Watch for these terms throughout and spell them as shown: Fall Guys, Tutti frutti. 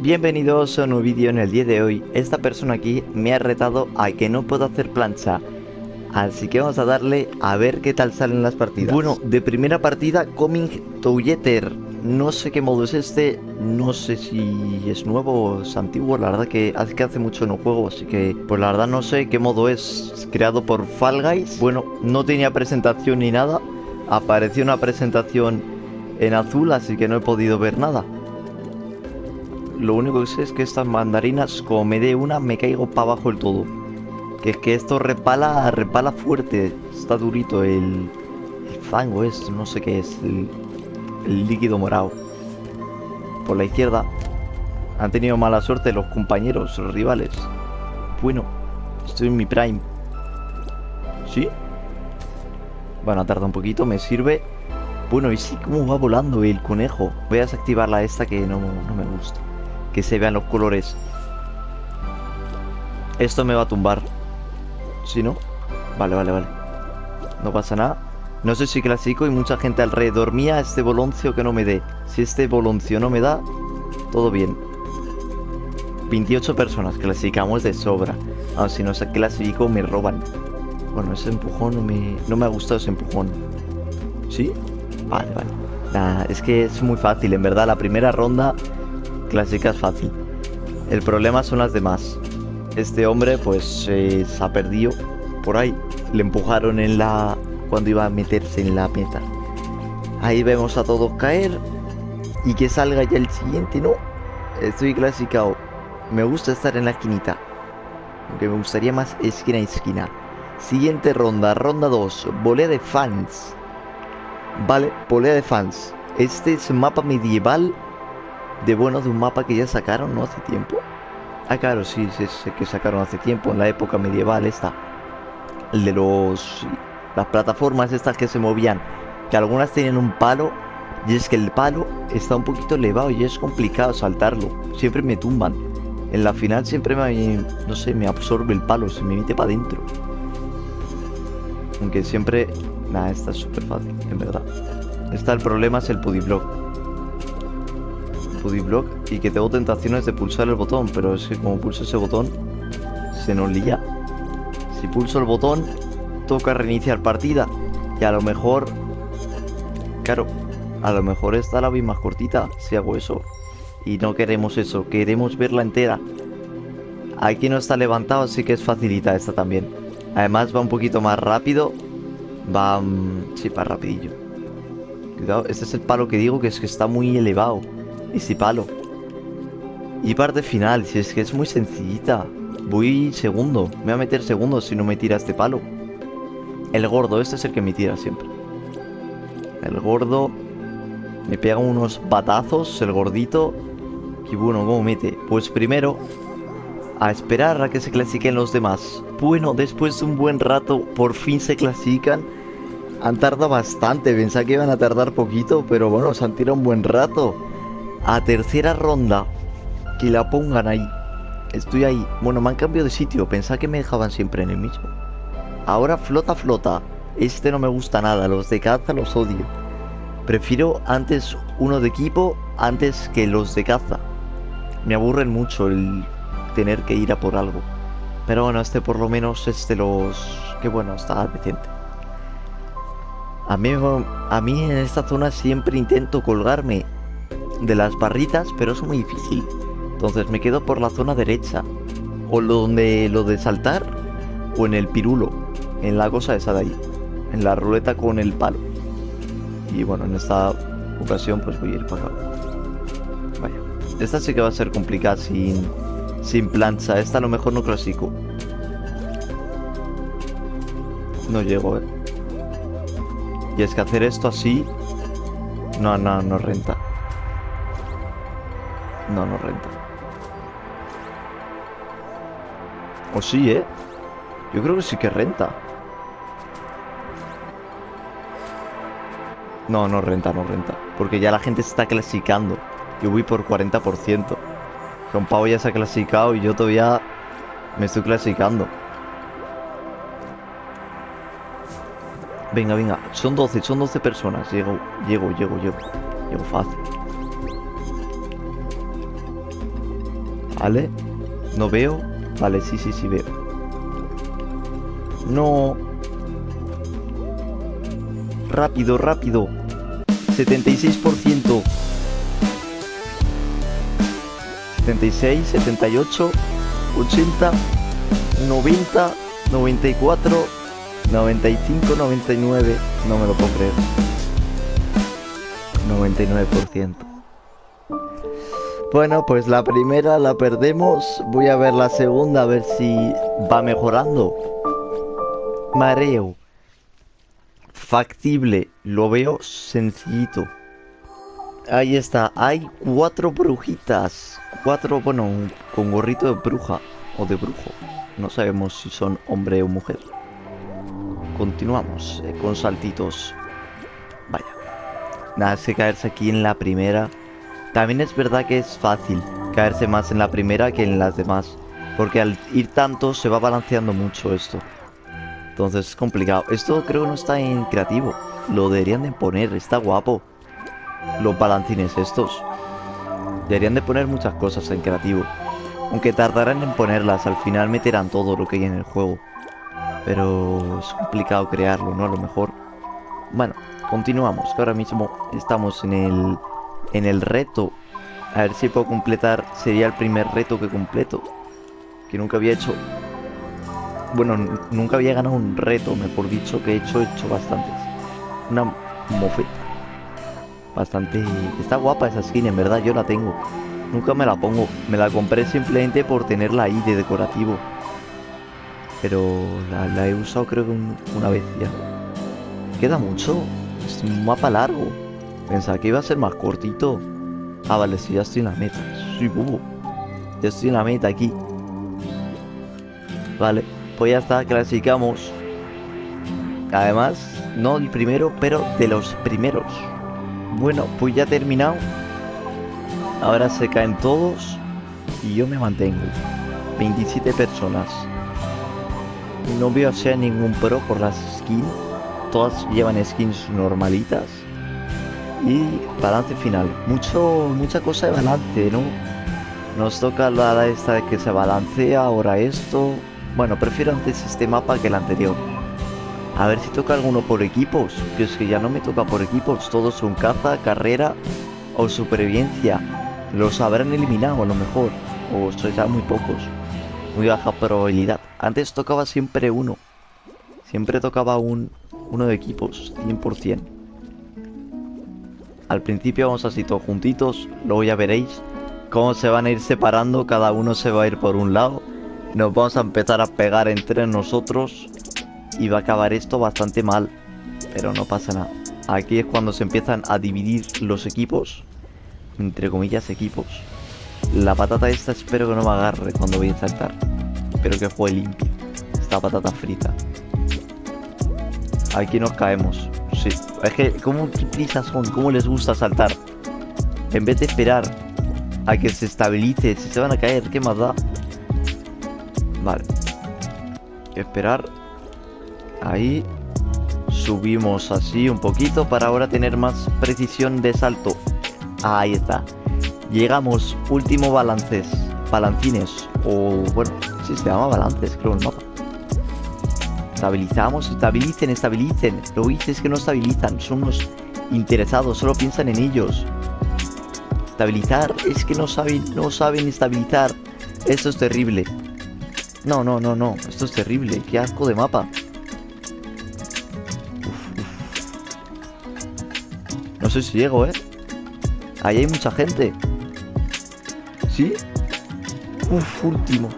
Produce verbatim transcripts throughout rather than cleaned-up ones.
Bienvenidos a un nuevo vídeo. En el día de hoy, esta persona aquí me ha retado a que no puedo hacer plancha, así que vamos a darle a ver qué tal salen las partidas. Bueno, de primera partida, Coming to Yeter. No sé qué modo es este, no sé si es nuevo o es antiguo. La verdad que hace, que hace mucho no juego, así que pues la verdad no sé qué modo es. Es creado por Fall Guys. Bueno, no tenía presentación ni nada. Apareció una presentación en azul, así que no he podido ver nada. Lo único que sé es que estas mandarinas, como me dé una, me caigo para abajo del todo. Que es que esto repala, repala fuerte. Está durito el, el fango, es, no sé qué es, el, el líquido morado. Por la izquierda han tenido mala suerte los compañeros, los rivales. Bueno, estoy en mi prime. ¿Sí? Bueno, tarda un poquito, me sirve. Bueno, y sí, cómo va volando el conejo. Voy a desactivarla esta que no, no me gusta. Que se vean los colores. Esto me va a tumbar. ¿Sí, no? Vale, vale, vale. No pasa nada. No sé si clasifico y mucha gente alrededor mía. Este boloncio que no me dé. Si este boloncio no me da, todo bien. veintiocho personas, clasificamos de sobra. Ah, si no se clasifico me roban. Bueno, ese empujón no me, no me ha gustado ese empujón. ¿Sí? Vale, vale. Nah, es que es muy fácil, en verdad. La primera ronda clásica es fácil. El problema son las demás. Este hombre pues eh, se ha perdido por ahí. Le empujaron en la... cuando iba a meterse en la meta. Ahí vemos a todos caer. Y que salga ya el siguiente, ¿no? Estoy clasicado. Me gusta estar en la esquinita. Aunque me gustaría más esquina a esquina. Siguiente ronda, ronda dos. Volea de fans. Vale, volea de fans. Este es mapa medieval. De bueno, de un mapa que ya sacaron, ¿no? Hace tiempo. Ah, claro, sí, sí, sí, que sacaron hace tiempo. En la época medieval esta. El de los... las plataformas estas que se movían. Que algunas tenían un palo. Y es que el palo está un poquito elevado y es complicado saltarlo. Siempre me tumban. En la final siempre me... no sé, me absorbe el palo. Se me mete para adentro. Aunque siempre... nada, esta es súper fácil, en verdad. Esta, el problema es el pudiblock. Pudiblock y que tengo tentaciones de pulsar el botón, pero es que como pulso ese botón, se nos lía. Si pulso el botón, toca reiniciar partida. Y a lo mejor... claro, a lo mejor esta la vi más cortita si hago eso. Y no queremos eso, queremos verla entera. Aquí no está levantado, así que es facilita esta también. Además va un poquito más rápido. Va... sí, va rapidillo. Cuidado, este es el palo que digo, que es que está muy elevado. Este palo. Y parte final, si es que es muy sencillita. Voy segundo, me voy a meter segundo si no me tira este palo. El gordo, este es el que me tira siempre. El gordo me pega unos batazos, el gordito. Y bueno, ¿cómo mete? Pues primero... a esperar a que se clasifiquen los demás. Bueno, después de un buen rato, por fin se clasifican. Han tardado bastante, pensaba que iban a tardar poquito, pero bueno, se han tirado un buen rato. A tercera ronda, que la pongan ahí. Estoy ahí. Bueno, me han cambiado de sitio, pensaba que me dejaban siempre en el mismo. Ahora flota, flota. Este no me gusta nada, los de caza los odio. Prefiero antes uno de equipo antes que los de caza. Me aburren mucho el... tener que ir a por algo. Pero bueno, este por lo menos es de los... que bueno, está decente. A mí, a mí en esta zona siempre intento colgarme de las barritas, pero es muy difícil. Entonces me quedo por la zona derecha. O lo donde lo de saltar, o en el pirulo. En la cosa esa de ahí. En la ruleta con el palo. Y bueno, en esta ocasión pues voy a ir para acá. Vaya. Esta sí que va a ser complicada sin... sin plancha. Esta a lo mejor no clasifico. No llego, eh. Y es que hacer esto así... No, no, no renta. No, no renta. O sí, eh. Yo creo que sí que renta. No, no renta, no renta. Porque ya la gente se está clasificando. Yo voy por cuarenta por ciento. Con Pau ya se ha clasificado y yo todavía me estoy clasificando. Venga, venga. Son doce, son doce personas. Llego, llego, llego, llego. Llego fácil. Vale. No veo. Vale, sí, sí, sí veo. No. Rápido, rápido. setenta y seis por ciento. setenta y seis, setenta y ocho, ochenta, noventa, noventa y cuatro, noventa y cinco, noventa y nueve. No me lo puedo creer. noventa y nueve por ciento. Bueno, pues la primera la perdemos. Voy a ver la segunda, a ver si va mejorando. Mareo. Factible. Lo veo sencillito. Ahí está. Hay cuatro brujitas. Cuatro, bueno, un, con gorrito de bruja o de brujo. No sabemos si son hombre o mujer. Continuamos eh, con saltitos. Vaya. Nada, es que caerse aquí en la primera... También es verdad que es fácil caerse más en la primera que en las demás, porque al ir tanto se va balanceando mucho esto. Entonces es complicado. Esto creo que no está en creativo. Lo deberían de poner, está guapo. Los balancines estos. Deberían de poner muchas cosas en creativo. Aunque tardarán en ponerlas, al final meterán todo lo que hay en el juego. Pero es complicado crearlo, ¿no? A lo mejor. Bueno, continuamos, que ahora mismo estamos en el... en el reto. A ver si puedo completar. Sería el primer reto que completo, que nunca había hecho. Bueno, nunca había ganado un reto. Mejor dicho, que he hecho, he hecho bastantes. Una mofeta. Bastante. Está guapa esa skin, en verdad, yo la tengo. Nunca me la pongo. Me la compré simplemente por tenerla ahí de decorativo. Pero la, la he usado creo que un, una vez ya. Queda mucho. Es un mapa largo. Pensaba que iba a ser más cortito. Ah, vale, sí, ya estoy en la meta. Soy bobo. Ya estoy en la meta aquí. Vale, pues ya está, clasificamos. Además, no el primero, pero de los primeros. Bueno, pues ya he terminado. Ahora se caen todos y yo me mantengo. veintisiete personas. No veo sea ningún pro por las skins. Todas llevan skins normalitas. Y balance final. Mucho, mucha cosa de balance, ¿no? Nos toca la esta de que se balancea, ahora esto. Bueno, prefiero antes este mapa que el anterior. A ver si toca alguno por equipos. Que es que ya no me toca por equipos. Todos son caza, carrera o supervivencia. Los habrán eliminado a lo mejor. O serán muy pocos. Muy baja probabilidad. Antes tocaba siempre uno. Siempre tocaba un, uno de equipos, cien por cien. Al principio vamos así todos juntitos. Luego ya veréis cómo se van a ir separando. Cada uno se va a ir por un lado. Nos vamos a empezar a pegar entre nosotros. Y va a acabar esto bastante mal. Pero no pasa nada. Aquí es cuando se empiezan a dividir los equipos. Entre comillas equipos. La patata esta espero que no me agarre cuando voy a saltar. Espero que juegue limpio. Esta patata frita. Aquí nos caemos. Sí, es que como qué prisas son, cómo les gusta saltar. En vez de esperar a que se estabilice, si se van a caer, ¿qué más da? Vale. Hay que esperar. Ahí. Subimos así un poquito para ahora tener más precisión de salto. Ahí está. Llegamos, último balances. Balancines. O bueno, sí se llama balances, creo el mapa. Estabilizamos, estabilicen, estabilicen. Lo que hice es que no estabilizan, son unos interesados, solo piensan en ellos. Estabilizar, es que no saben, no saben estabilizar. Esto es terrible. No, no, no, no, esto es terrible, qué asco de mapa. Uf, uf. No sé si llego, ¿eh? Ahí hay mucha gente. ¿Sí? Uf, último.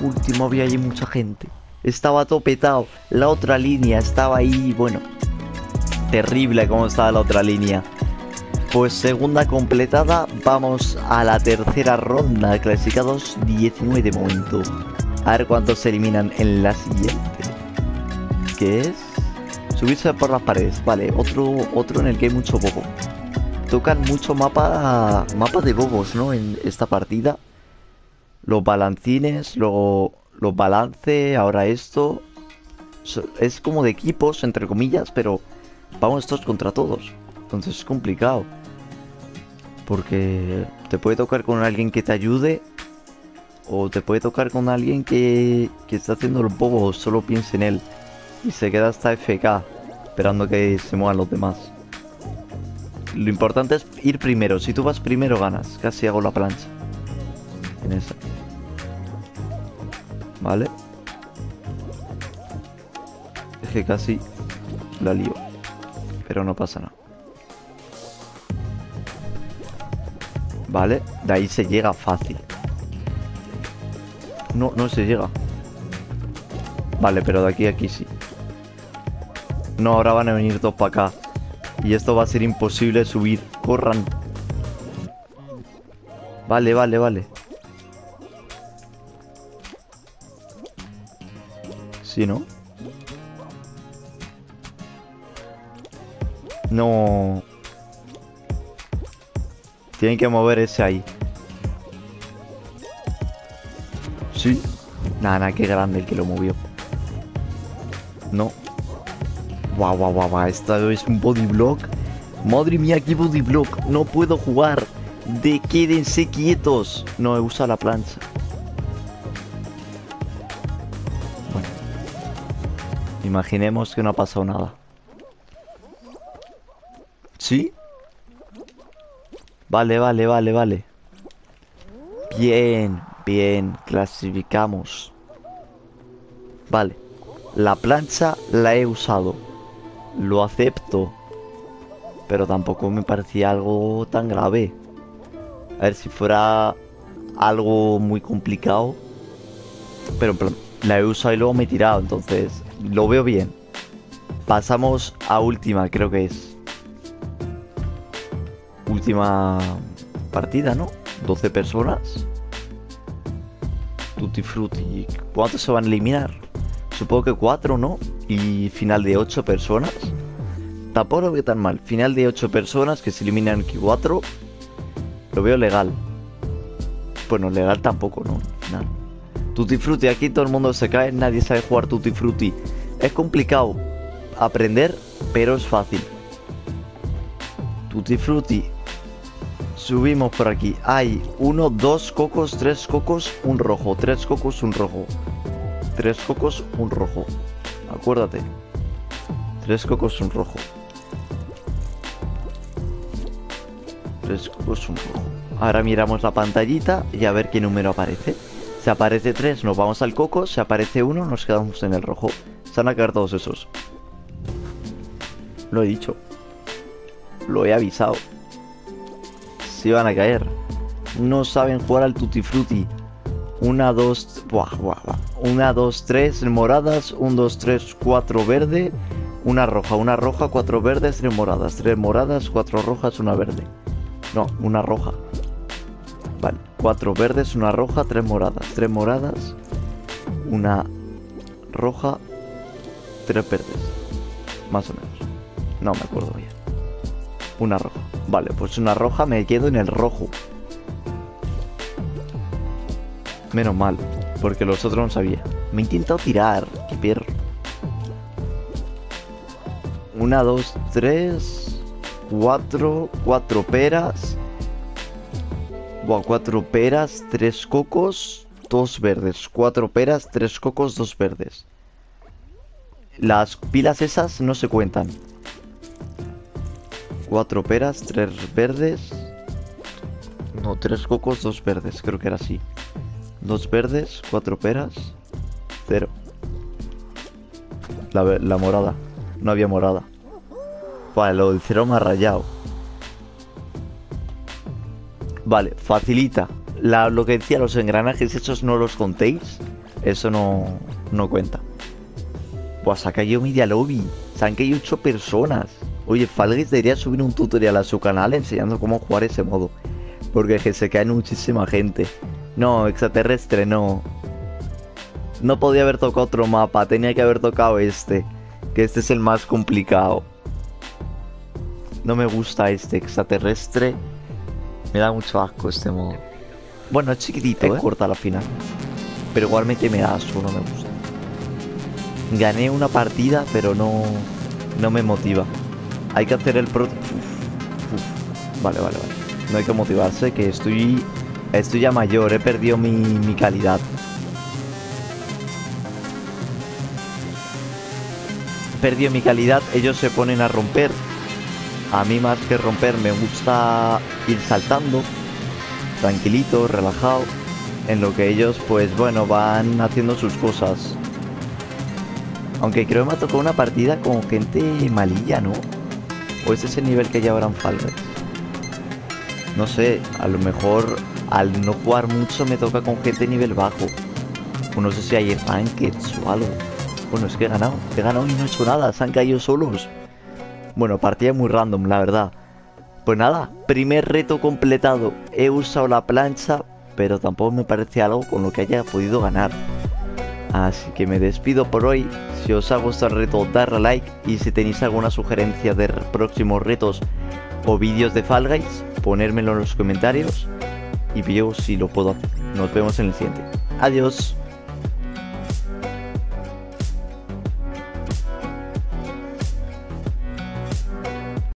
Último, había ahí mucha gente. Estaba topetado. La otra línea estaba ahí. Bueno, terrible como estaba la otra línea. Pues segunda completada. Vamos a la tercera ronda. Clasificados diecinueve de momento. A ver cuántos se eliminan en la siguiente. ¿Qué es? Subirse por las paredes. Vale, otro, otro en el que hay mucho bobo. Tocan mucho mapa, mapa de bobos, ¿no? En esta partida. Los balancines. Luego... los balance, ahora esto. Es como de equipos, entre comillas, pero vamos todos contra todos. Entonces es complicado. Porque te puede tocar con alguien que te ayude. o te puede tocar con alguien que, que está haciendo el bobo o solo piensa en él y se queda hasta F K esperando que se muevan los demás. Lo importante es ir primero. Si tú vas primero ganas. Casi hago la plancha en esa. Vale, es que casi la lío, pero no pasa nada. Vale, de ahí se llega fácil. No, no se llega. Vale, pero de aquí a aquí sí. No, ahora van a venir dos para acá. Y esto va a ser imposible subir. Corran. Vale, vale, vale. ¿Sí, no? No. Tienen que mover ese ahí. Sí. Nada, nada, qué grande el que lo movió. No. Guau, guau, guau, guau. Esto es un body block. Madre mía, qué body block. No puedo jugar. De quédense quietos. No, he usado la plancha. Bueno. Imaginemos que no ha pasado nada. ¿Sí? Vale, vale, vale, vale. Bien, bien. Clasificamos. Vale. La plancha la he usado. Lo acepto. Pero tampoco me parecía algo tan grave. A ver, si fuera algo muy complicado. Pero en plan, la he usado y luego me he tirado. Entonces, lo veo bien. Pasamos a última, creo que es. Última partida, ¿no? doce personas. Tutti frutti. ¿Cuántos se van a eliminar? Supongo que cuatro, ¿no? Y final de ocho personas. Tampoco lo veo tan mal. Final de ocho personas que se eliminan aquí cuatro. Lo veo legal. Bueno, legal tampoco, ¿no? Final. Tutti frutti. Aquí todo el mundo se cae. Nadie sabe jugar tutti frutti. Es complicado aprender, pero es fácil. Tutti frutti. Subimos por aquí. Hay uno, dos cocos, tres cocos, un rojo. Tres cocos, un rojo. Tres cocos, un rojo. Acuérdate. Tres cocos, un rojo. Tres cocos, un rojo. Ahora miramos la pantallita y a ver qué número aparece. Si aparece tres, nos vamos al coco. Si aparece uno, nos quedamos en el rojo. Se van a quedar todos esos. Lo he dicho. Lo he avisado. Se van a caer. No saben jugar al tutti frutti. Una, dos... Buah, buah, buah. Una, dos, tres moradas. Un, dos, tres, cuatro verde. Una roja, una roja, cuatro verdes, tres moradas. Tres moradas, cuatro rojas, una verde. No, una roja. Vale, cuatro verdes, una roja, tres moradas. Tres moradas. Una roja. Tres verdes. Más o menos. No me acuerdo bien. Una roja. Vale, pues una roja me quedo en el rojo. Menos mal, porque los otros no sabía. Me he intentado tirar. Qué perro. Una, dos, tres. Cuatro. Cuatro peras. Buah, cuatro peras, tres cocos, dos verdes. Cuatro peras, tres cocos, dos verdes. Las pilas esas no se cuentan. Cuatro peras, tres verdes. No, tres cocos, dos verdes. Creo que era así. Dos verdes, cuatro peras. Cero. La, la morada. No había morada. Vale, lo del cero me ha rayado. Vale, facilita. La, lo que decía, los engranajes, esos no los contéis. Eso no, no cuenta. Pues ha caído media lobby. Se han caído ocho personas. Oye, Fall Guys debería subir un tutorial a su canal enseñando cómo jugar ese modo. Porque es que se cae muchísima gente. No, extraterrestre, no. No podía haber tocado otro mapa. Tenía que haber tocado este. Que este es el más complicado. No me gusta este extraterrestre. Me da mucho asco este modo. Bueno, es chiquitito, ¿eh? Es corta la final. Pero igualmente me da asco, no me gusta. Gané una partida, pero no, no me motiva. Hay que hacer el pro... Uf, uf. Vale, vale, vale. No hay que motivarse, que estoy Estoy ya mayor, he perdido mi, mi calidad. He perdido mi calidad, ellos se ponen a romper. A mí más que romper me gusta ir saltando, tranquilito, relajado, en lo que ellos pues bueno van haciendo sus cosas. Aunque creo que me ha tocado una partida con gente malilla, ¿no? O es ese nivel que ya habrán Fall Guys. No sé, a lo mejor al no jugar mucho me toca con gente nivel bajo. O no sé si hay rankeds o algo. Bueno, es que he ganado, he ganado y no he hecho nada, se han caído solos. Bueno, partida muy random, la verdad. Pues nada, primer reto completado. He usado la plancha, pero tampoco me parece algo con lo que haya podido ganar. Así que me despido por hoy. Si os ha gustado el reto, darle a like. Y si tenéis alguna sugerencia de próximos retos o vídeos de Fall Guys, ponérmelo en los comentarios. Y yo si lo puedo hacer. Nos vemos en el siguiente. Adiós.